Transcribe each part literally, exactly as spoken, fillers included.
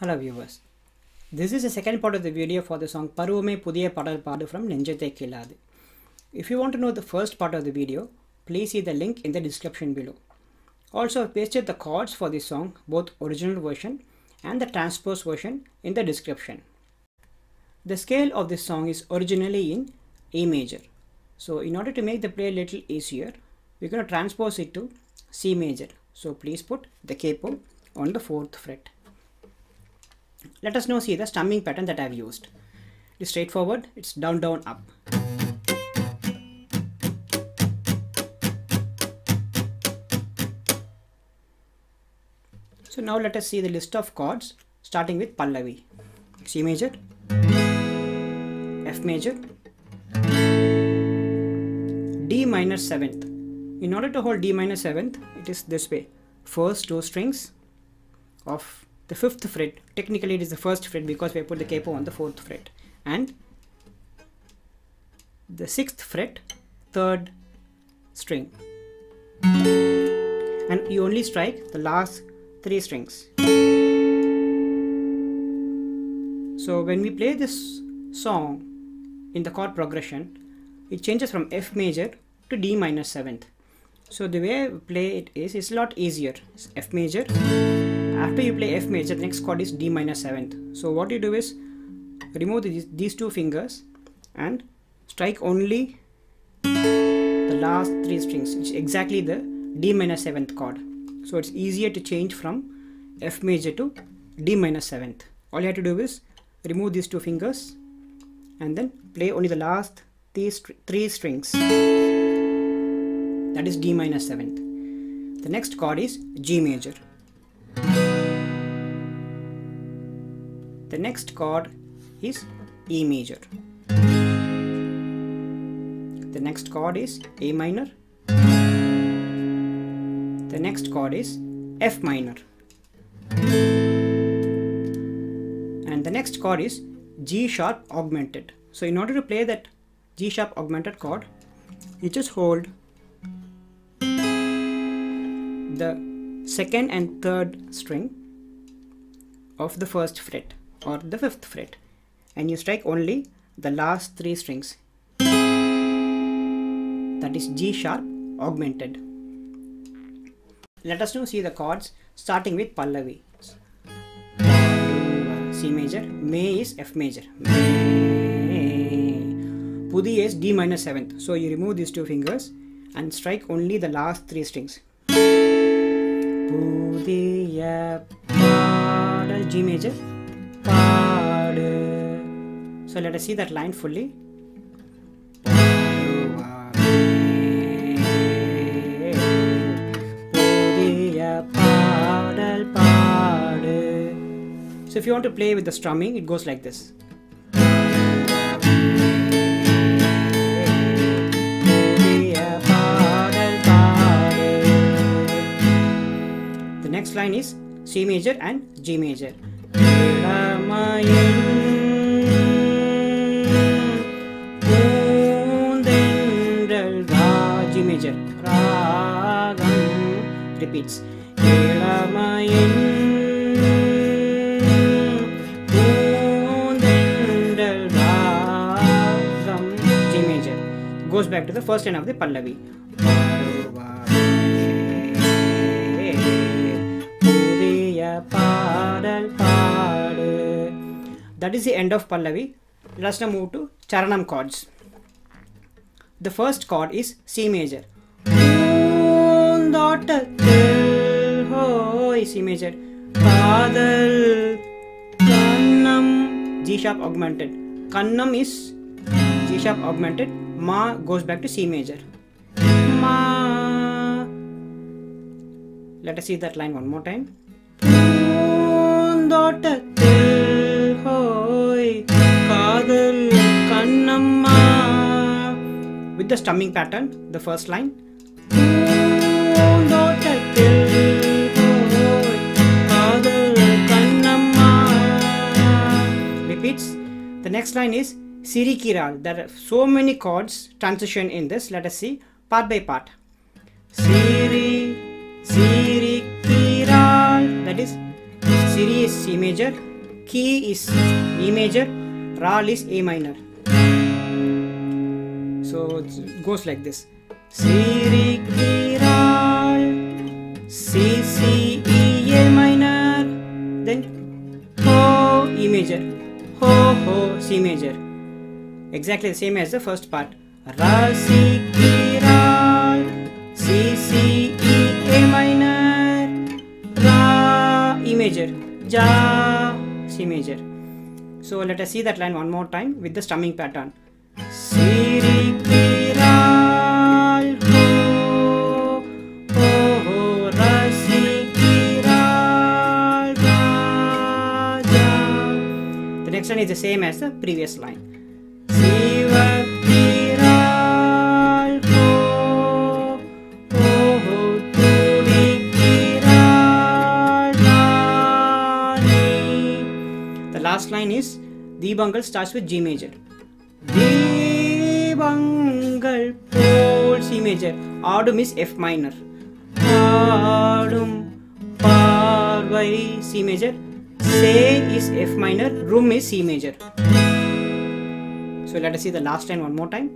Hello viewers, this is the second part of the video for the song Paruvame Pudhiya Paadal Paadu from Nenjathai Killathe. If you want to know the first part of the video, please see the link in the description below. Also, I pasted the chords for this song, both original version and the transpose version, in the description. The scale of this song is originally in A major. So in order to make the play a little easier, we're going to transpose it to C major. So please put the capo on the fourth fret. Let us now see the strumming pattern that I have used. It is straightforward, it's down, down, up. So now let us see the list of chords, starting with Pallavi. C major, F major, D minor seventh. In order to hold D minor seventh, it is this way. First two strings of the fifth fret, technically it is the first fret because we put the capo on the fourth fret, and the sixth fret, third string, and you only strike the last three strings. So when we play this song in the chord progression, it changes from F major to D minor seventh. So the way we play it is, it's a lot easier. It's F major. After you play F major, the next chord is D minor seventh. So what you do is remove these, these two fingers and strike only the last three strings, which is exactly the D minor seventh chord. So it's easier to change from F major to D minor seventh. All you have to do is remove these two fingers and then play only the last these three strings. That is D minor seventh. The next chord is G major. The next chord is E major. The next chord is A minor. The next chord is F minor. And the next chord is G sharp augmented. So in order to play that G sharp augmented chord, you just hold the second and third string of the first fret, or the fifth fret, and you strike only the last three strings. That is G sharp augmented. Let us now see the chords starting with Pallavi. C major, May is F major, May. Pudhi is D minor seventh. So you remove these two fingers and strike only the last three strings. Pudhiya Paadal, G major. So let us see that line fully. So if you want to play with the strumming, it goes like this. The next line is C major and G major. G major. Repeats. G major. Goes back to the first line of the Pallavi. That is the end of Pallavi. Let us now move to Charanam chords. The first chord is C major. C major. Paadal, kannam, G sharp augmented. Kannam is G sharp augmented. Ma goes back to C major. Ma. Let us see that line one more time. With the strumming pattern, the first line. Repeats. The next line is Siri ki raal. There are so many chords transition in this. Let us see part by part. Siri, Siri ki raal. That is Siri is C major, key is E major, raal is A minor. So it goes like this. Siri ki raal, C C E A minor, then ho E major, ho ho C major. Exactly the same as the first part. Ra si ki ra, si si e A minor, ra E major, ja C major. So let us see that line one more time with the strumming pattern. Siri ki raal ho, ho ho ra si ki raal ra ja. The next line is the same as the previous line. The last line is Dheepangal starts with G major. Dheepangal pole C major. Aadum is F minor. Aadum paarvai C major. Se is F minor. Room is C major. So let us see the last line one more time.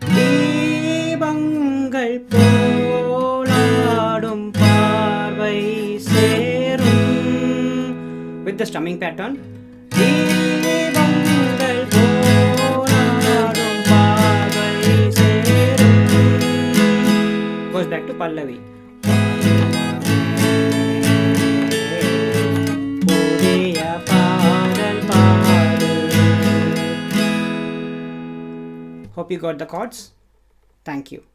Dheepangal polaadum paarvai serum with the strumming pattern. Dheepangal polaadum paarvai serum goes back to Pallavi. Hope you got the chords. Thank you.